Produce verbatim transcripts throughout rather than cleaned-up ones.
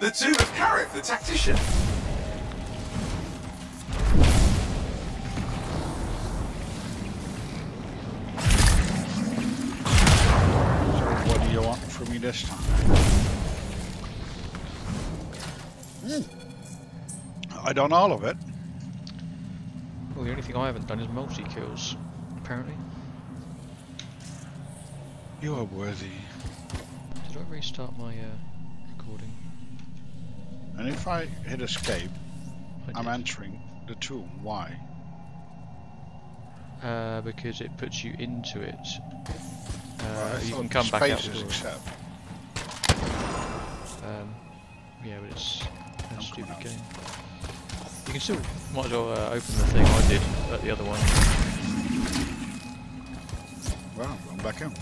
The tomb of Kareth, the tactician. What do you want from me this time? Mm. I done all of it. Well, the only thing I haven't done is multi-kills, apparently. You are worthy. Did I restart my uh, recording? And if I hit escape, I I'm did. Entering the tomb. Why? Uh, because it puts you into it. Uh, well, you can come back out. Except. Um, yeah, but it's a stupid game. You can still might as well uh, open the thing I did at the other one. Well, I'm going back in.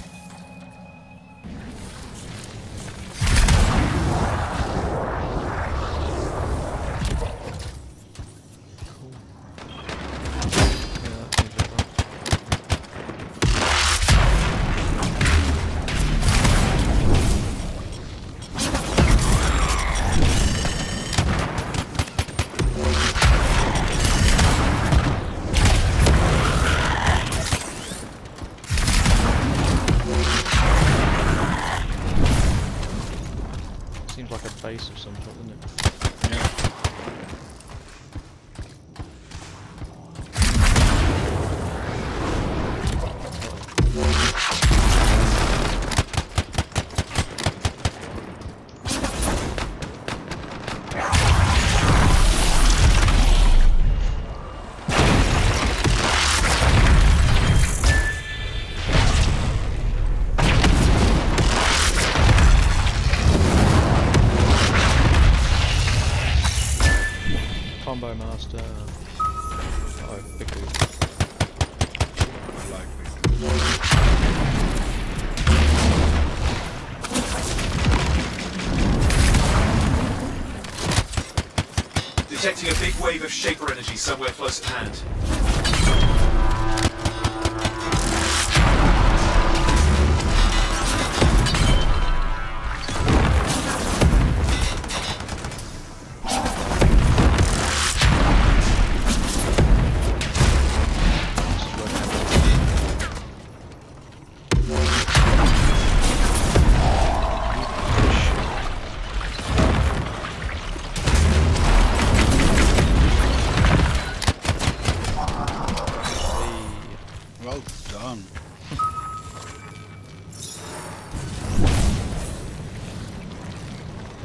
Detecting a big wave of Shaper energy somewhere close at hand.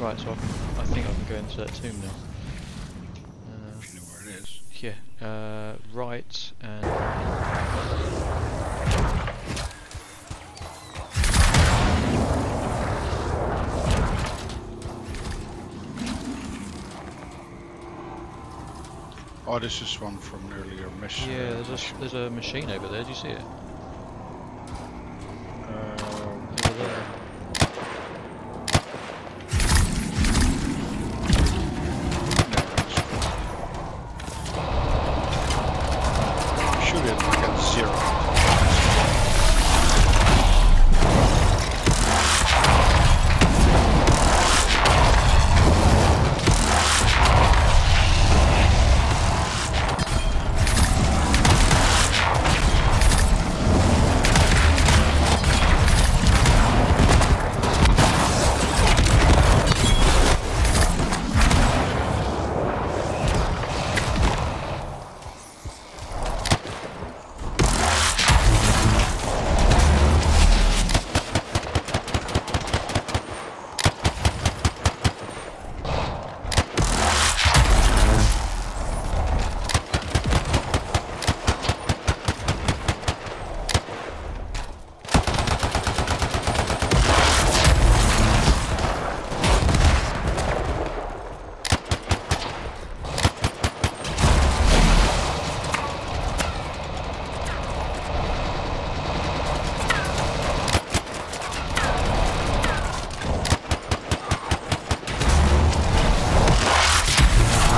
Right, so I, can, I think I can go into that tomb now. Uh, you know where it is. Yeah, uh, right and... Oh, this is one from an earlier mission. Yeah, there's a, there's a machine over there, do you see it?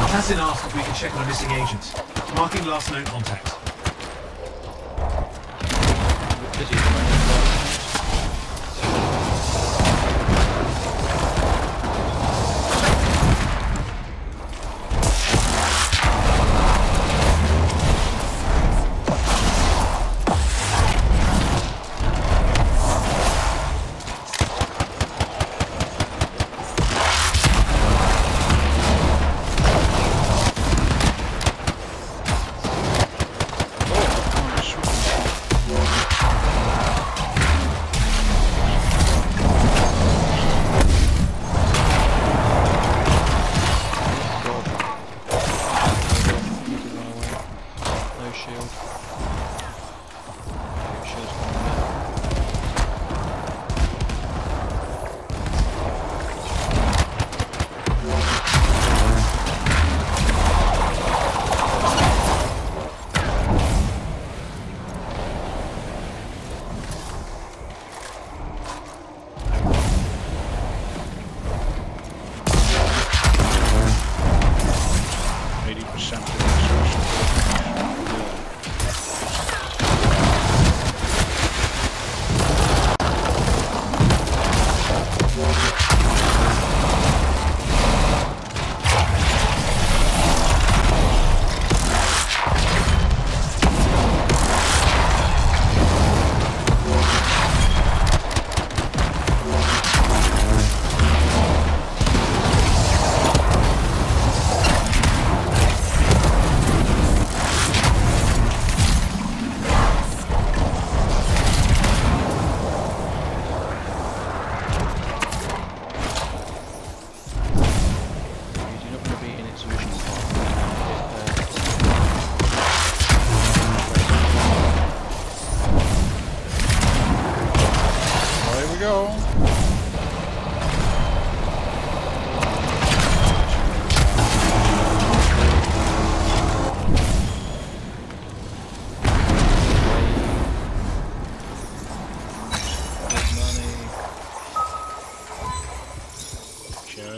Hassan asked if we can check on a missing agent. Marking last known contact.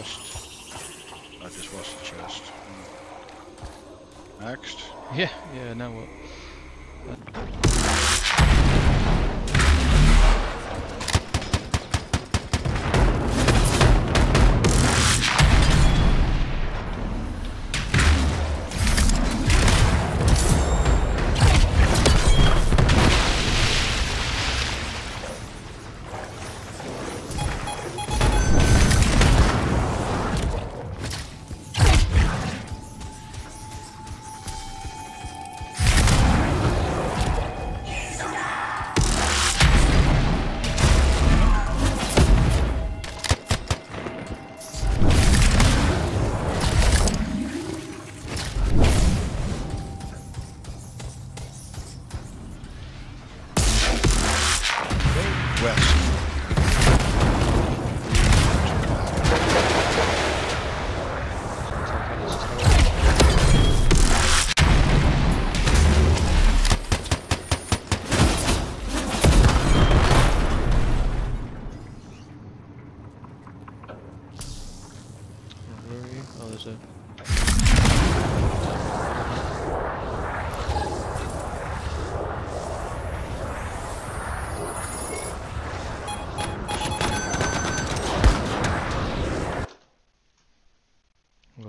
chest. I just watched the chest. Next. Yeah, yeah, now what?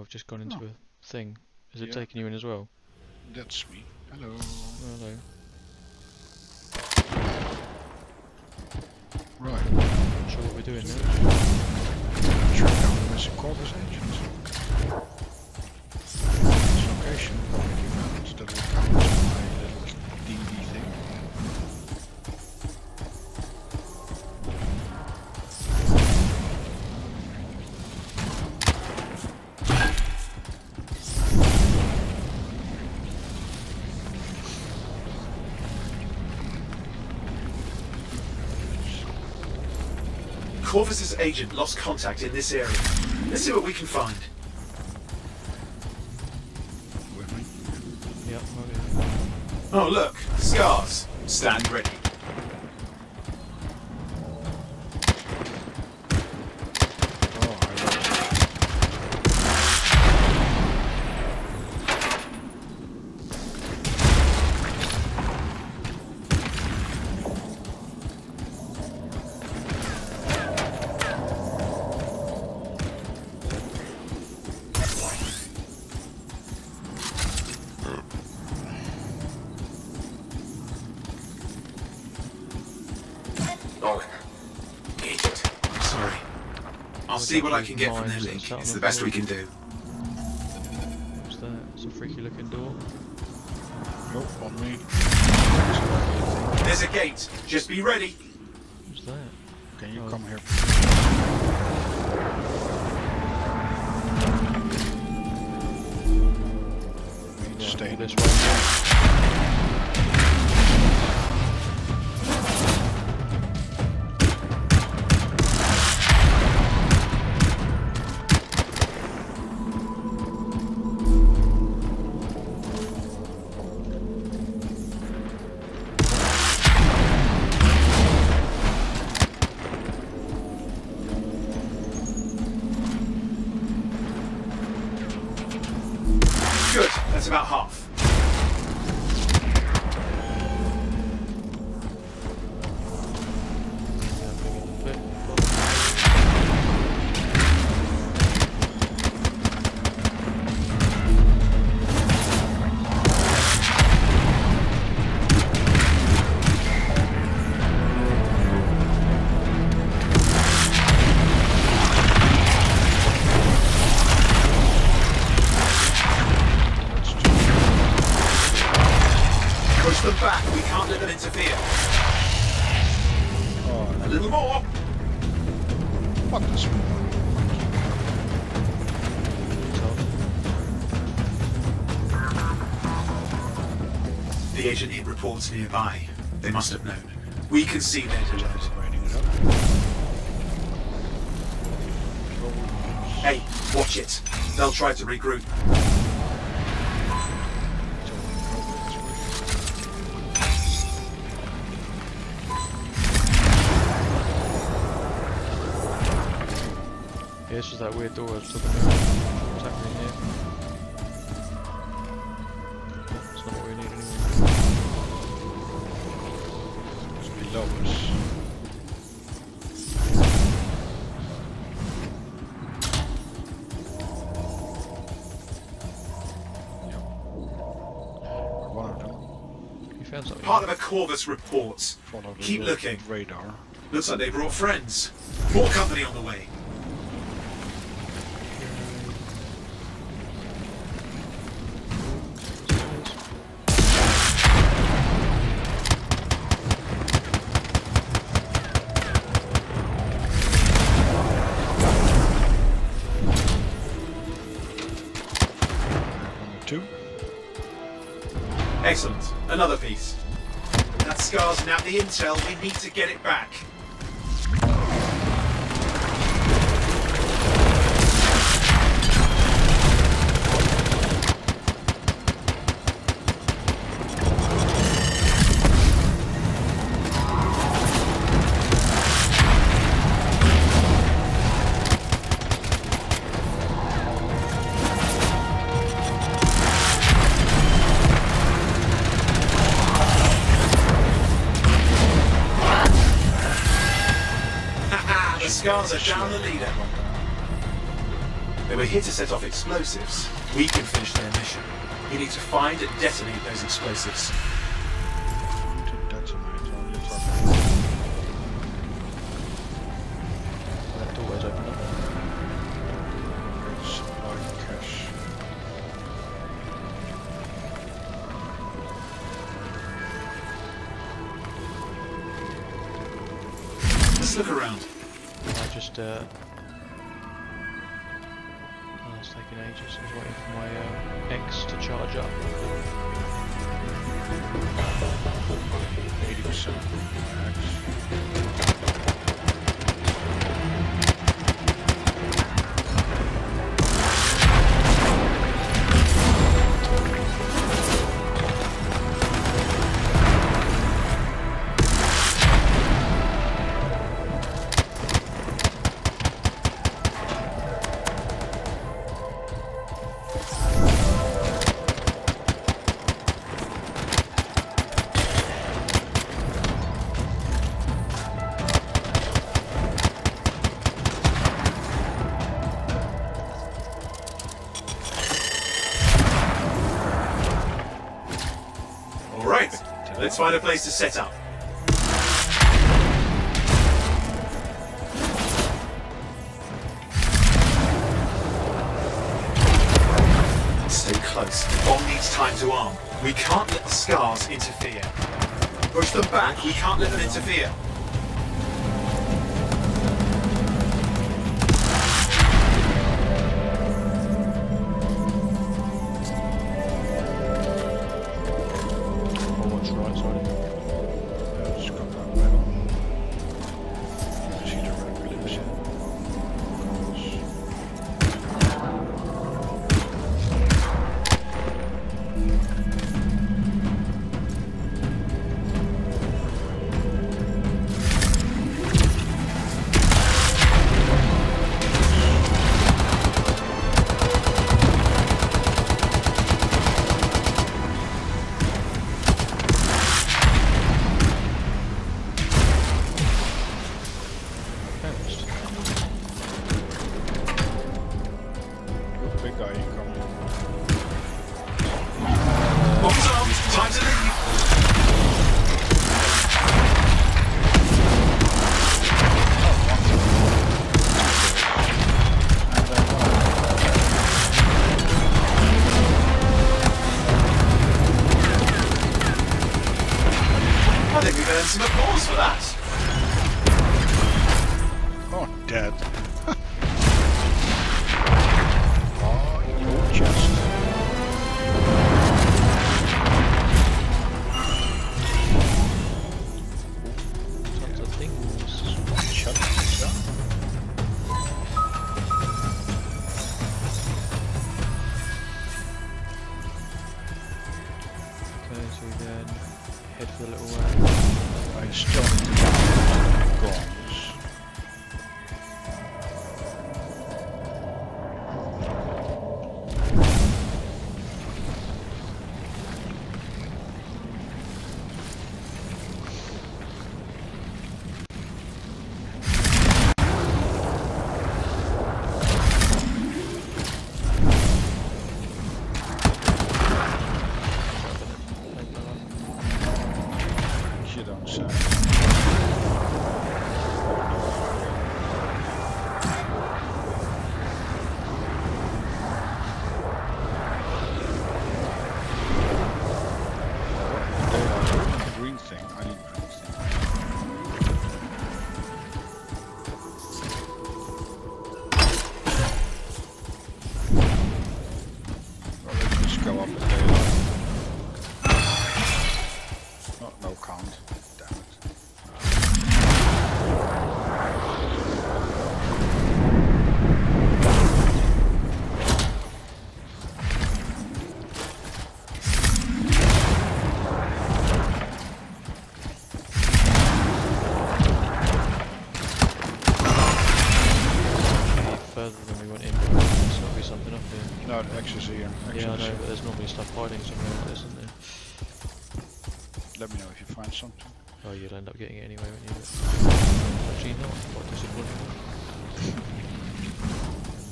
Just gone into oh. a thing. Is it yeah. taking you in as well? That's me. Hello. Hello. Right. Not sure what we're doing now. Sure, we're missing Corvus agents. This location probably happens that will count my little D B thing. Corvus's agent lost contact in this area. Let's see what we can find. Yep, oh, yeah. Oh look, scars. Stand ready. I'll see what I can get from their link. It's the best we can do. What's that? It's a freaky looking door. Nope, on me. There's a gate. Just be ready. What's that? Can you oh. come here? Yeah, stay this way. That's about half. Push them back, we can't let them interfere. Oh, no. A little more! Fuck this one. The agent hit reports nearby. They must have known. We can see their alert. Hey, watch it. They'll try to regroup. Yeah, it's just that weird door I was talking about. What's happening here? That's not what we need anyway. Must be logs. Yep. One of them. You found something. Part of a Corvus report. Keep looking. Radar. Looks like they brought friends. More company on the way. Two. Excellent. Another piece. That scar's now the intel. We need to get it back. Scars are down the leader. They were here to set off explosives. We can finish their mission. We need to find and detonate those explosives. That door is open up. Supply cache. Let's look around. I just, uh. Oh, it's taking ages. I was waiting for my uh, X to charge up. eighty percent X. Let's find a place to set up. Stay close. The bomb needs time to arm. We can't let the scars interfere. Push them back. We can't let them interfere. Some applause for that. Oh, I'm dead. Oh, your chest. Tons of things. Shut up. Okay, so then head for a little while. I still need to get my guns. out access here. Access. Yeah, I know, but there's normally stuff hiding somewhere like this, isn't there? Let me know if you find something. Oh, you'd end up getting it anyway, wouldn't you? Actually not, quite disappointing.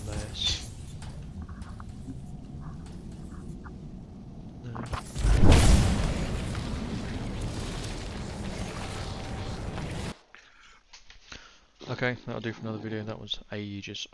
Unless... no. Okay, that'll do for another video. That was ages.